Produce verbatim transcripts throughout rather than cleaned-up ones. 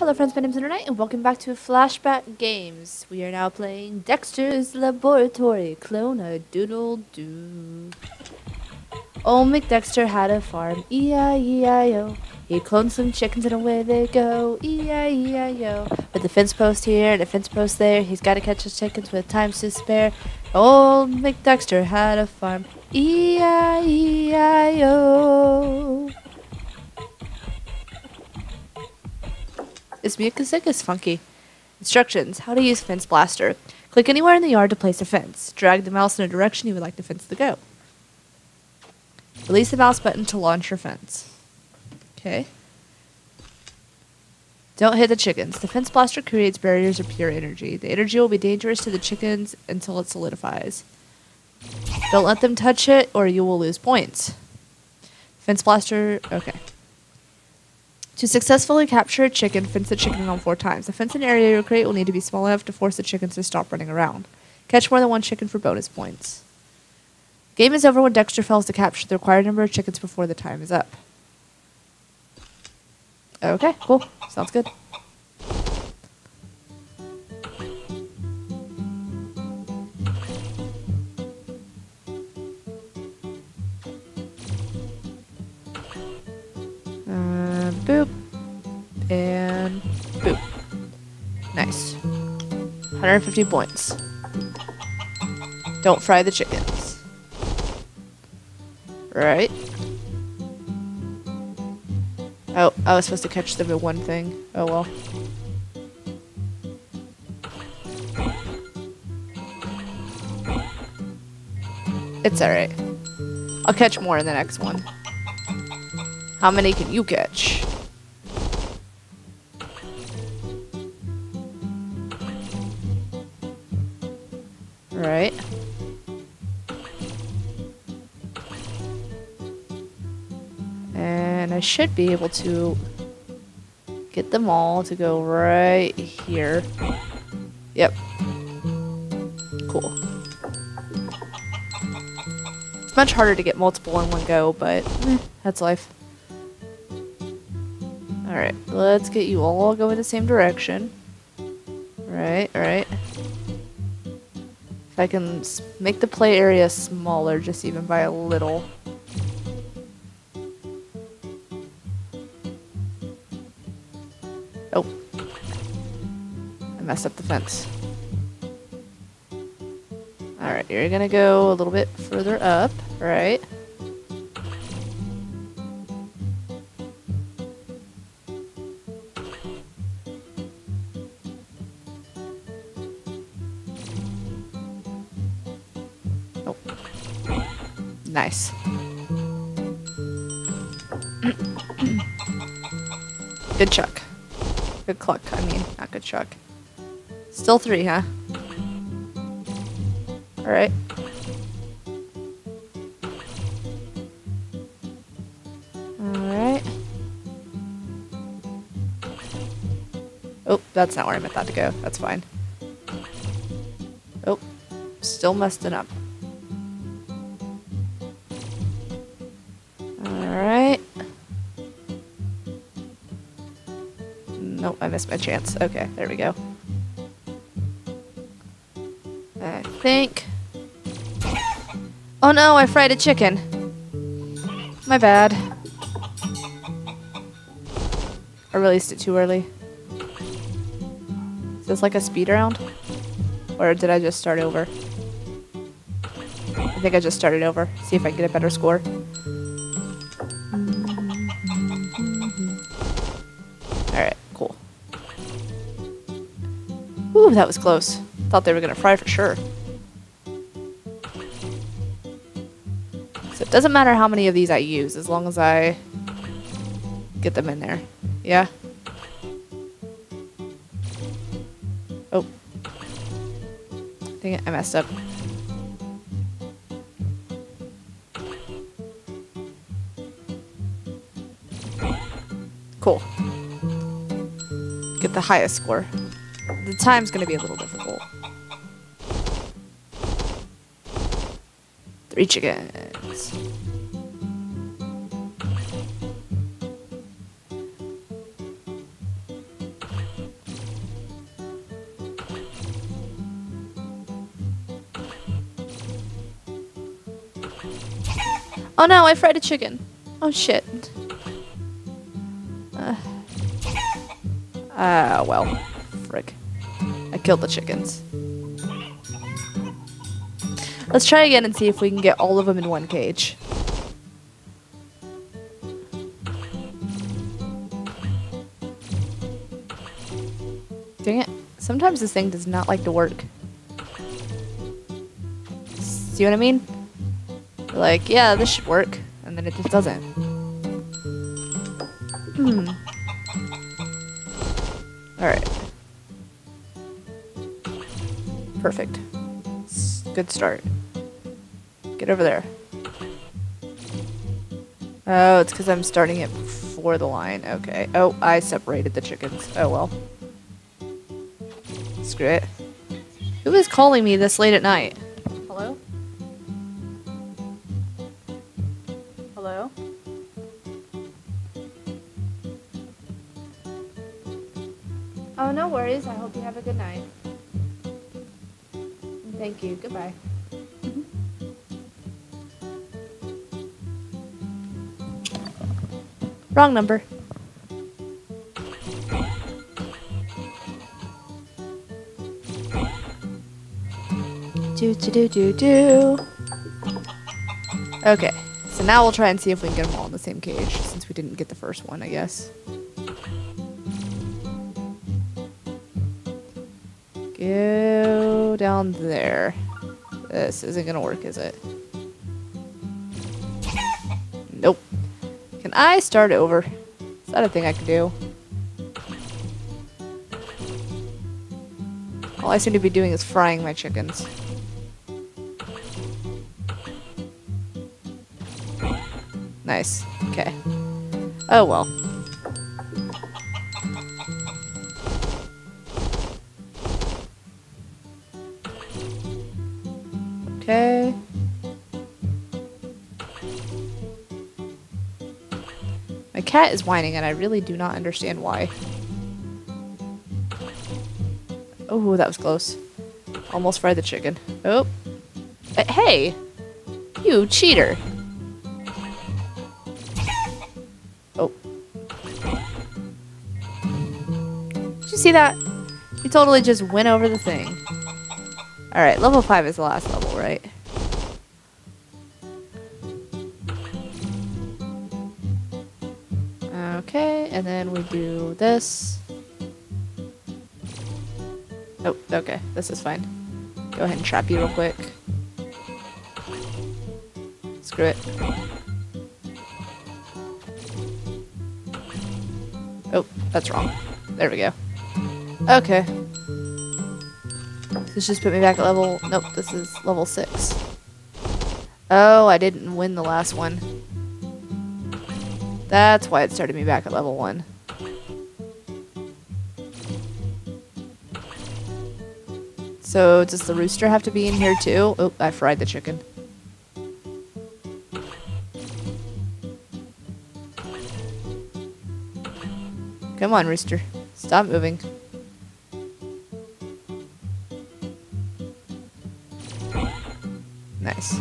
Hello friends, my name is Lunernight, and welcome back to Flashback Games. We are now playing Dexter's Laboratory, Clone A Doodle Doo. Old McDexter had a farm, E I E I O. He cloned some chickens and away they go, E I E I O. With the fence post here and a fence post there, he's gotta catch his chickens with time to spare. Old McDexter had a farm, E I E I O. This music is funky. Instructions: how to use Fence Blaster. Click anywhere in the yard to place a fence. Drag the mouse in a direction you would like the fence to go. Release the mouse button to launch your fence. Okay. Don't hit the chickens. The Fence Blaster creates barriers of pure energy. The energy will be dangerous to the chickens until it solidifies. Don't let them touch it or you will lose points. Fence Blaster... okay. To successfully capture a chicken, fence the chicken on four times. The fencing area you create will need to be small enough to force the chickens to stop running around. Catch more than one chicken for bonus points. Game is over when Dexter fails to capture the required number of chickens before the time is up. Okay, cool. Sounds good. Boop, and boop. Nice. one hundred fifty points. Don't fry the chickens. Right. Oh, I was supposed to catch them in one thing. Oh well. It's alright. I'll catch more in the next one. How many can you catch? Right. And I should be able to get them all to go right here. Yep. Cool. It's much harder to get multiple in one go, but eh, that's life. Alright, let's get you all going the same direction. Right, right. I can make the play area smaller, just even by a little. Oh. I messed up the fence. Alright, you're gonna go a little bit further up, right? Nice. Good chuck. Good cluck, I mean, not good chuck. Still three, huh? Alright. Alright. Oh, that's not where I meant that to go. That's fine. Oh, still messing up. Nope, I missed my chance. Okay, there we go. I think... oh no, I fried a chicken. My bad. I released it too early. Is this like a speed round? Or did I just start over? I think I just started over. See if I can get a better score. Ooh, that was close. Thought they were gonna fry for sure. So it doesn't matter how many of these I use, as long as I get them in there. Yeah? Oh. Dang it, I messed up. Cool. Get the highest score. The time's gonna be a little difficult. Three chickens. Oh no, I fried a chicken. Oh shit. Ah, uh, uh, well. Frick. I killed the chickens. Let's try again and see if we can get all of them in one cage. Dang it. Sometimes this thing does not like to work. See what I mean? You're like, yeah, this should work. And then it just doesn't. Hmm. Alright. Perfect. Good start. Get over there. Oh, it's because I'm starting it before the line. Okay. Oh, I separated the chickens. Oh, well. Screw it. Who is calling me this late at night? Hello? Hello? Oh, no worries. I hope you have a good night. Thank you. Goodbye. Mm-hmm. Wrong number. Do do do do do. Okay, so now we'll try and see if we can get them all in the same cage since we didn't get the first one, I guess. Go down there. This isn't gonna work, is it? Nope. Can I start over? Is that a thing I can do? All I seem to be doing is frying my chickens. Nice. Okay. Oh well. Okay. My cat is whining and I really do not understand why. Oh, that was close. Almost fried the chicken. Oh. But hey! You cheater! See that? He totally just went over the thing. Alright, level five is the last level, right? Okay, and then we do this. Oh, okay. This is fine. Go ahead and trap you real quick. Screw it. Oh, that's wrong. There we go. Okay. This just put me back at level... Nope, this is level six. Oh, I didn't win the last one. That's why it started me back at level one. So, does the rooster have to be in here too? Oh, I fried the chicken. Come on, rooster. Stop moving. Nice.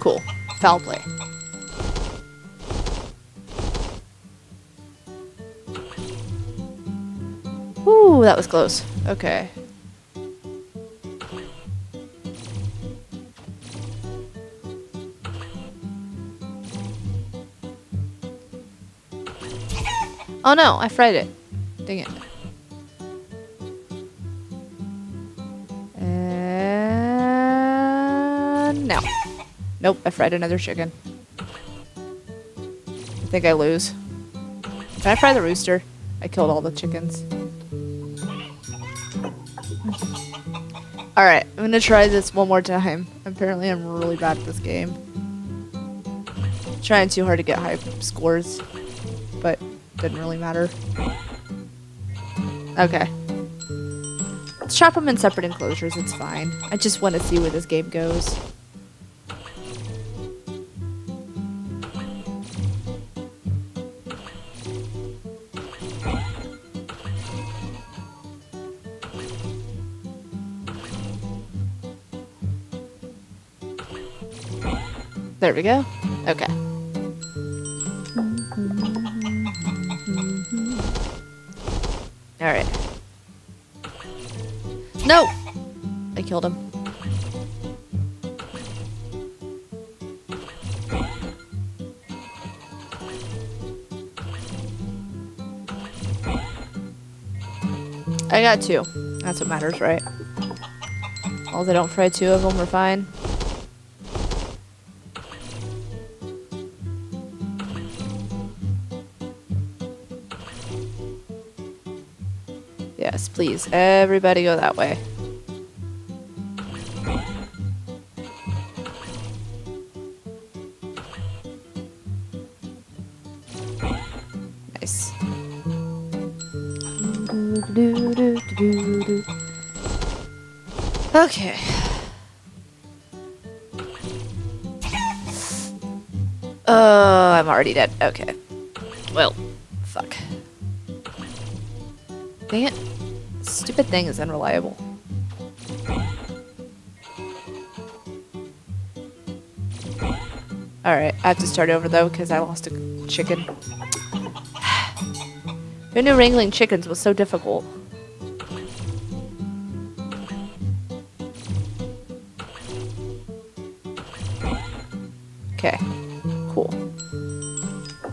Cool. Foul play. Ooh, that was close. Okay. Oh no, I fried it. Dang it. No. Nope, I fried another chicken. I think I lose. Did I fry the rooster? I killed all the chickens. Alright, I'm gonna try this one more time. Apparently I'm really bad at this game. I'm trying too hard to get high scores, but didn't really matter. Okay. Let's chop them in separate enclosures, it's fine. I just want to see where this game goes. There we go. Okay. Alright. No! I killed him. I got two. That's what matters, right? Well, they don't fry two of them, we're fine. Yes, please. Everybody go that way. Nice. Okay. Oh, I'm already dead. Okay. Well, fuck. Dang it. Stupid thing is unreliable. Alright, I have to start over though because I lost a chicken. Who knew wrangling chickens was so difficult? Okay, cool. Oh,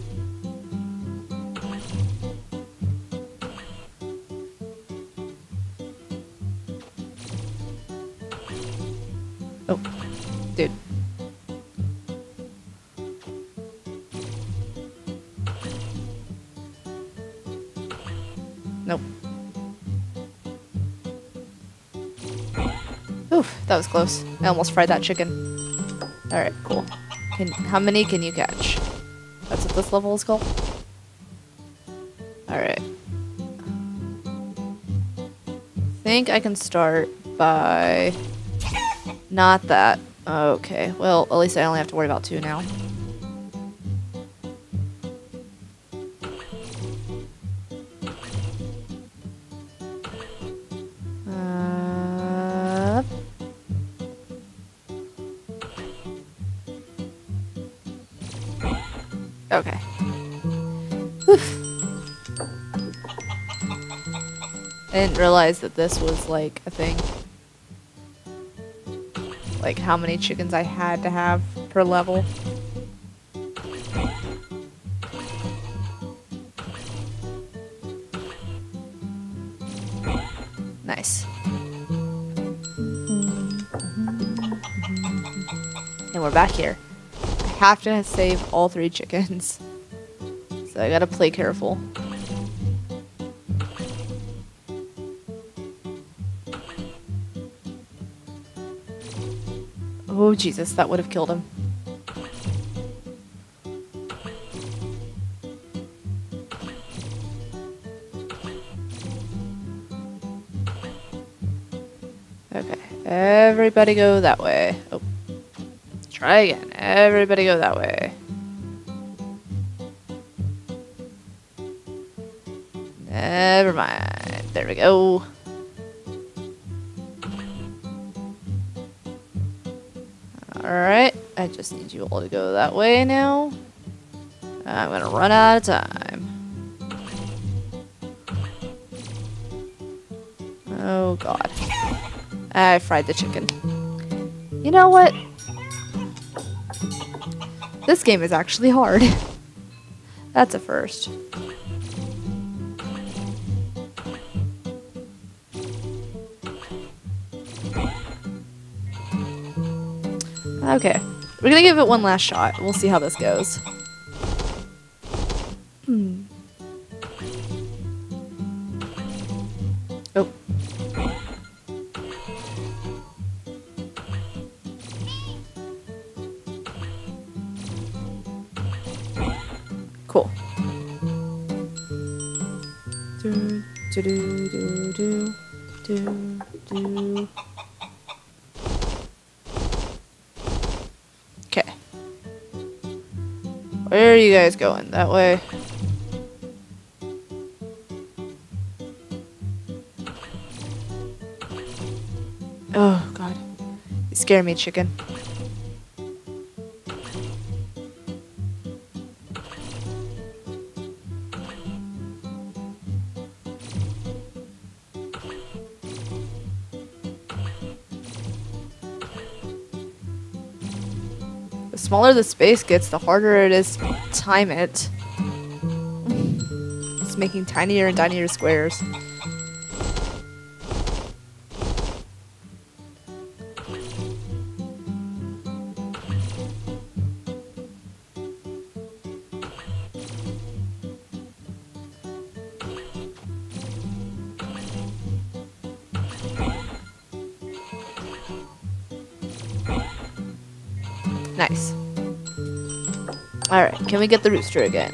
dude. Nope. Oof, that was close. I almost fried that chicken. Alright, cool. Can, how many can you catch? That's what this level is called? Alright. I think I can start by... Not that. Okay, well, at least I only have to worry about two now. Okay. Oof. I didn't realize that this was like a thing. Like how many chickens I had to have per level. Nice. And we're back here. Have to save all three chickens. So I gotta play careful. Oh Jesus, that would have killed him. Okay, everybody go that way. Oh. Try again. Everybody go that way. Never mind. There we go. Alright. I just need you all to go that way now. I'm gonna run out of time. Oh god. I fried the chicken. You know what? This game is actually hard. That's a first. Okay. We're gonna give it one last shot. We'll see how this goes. Hmm. Oh. Cool. Do, do, do, do, do, do, do. Okay. Where are you guys going? That way? scare me, chicken. The smaller the space gets, the harder it is to time it. It's making tinier and tinier squares. Nice. Alright, can we get the rooster again?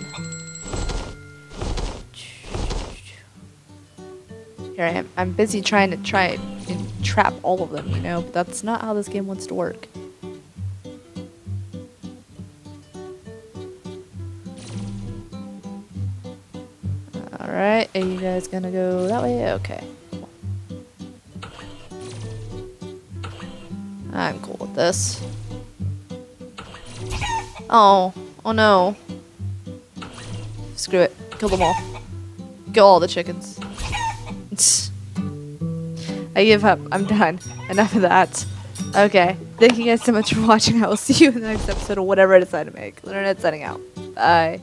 Here I am. I'm busy trying to try and trap all of them, you know, but that's not how this game wants to work. Alright, are you guys gonna go that way? Okay. Cool. I'm cool with this. Oh, oh no. Screw it. Kill them all. Kill all the chickens. I give up. I'm done. Enough of that. Okay. Thank you guys so much for watching. I will see you in the next episode of whatever I decide to make. Lunernight signing out. Bye.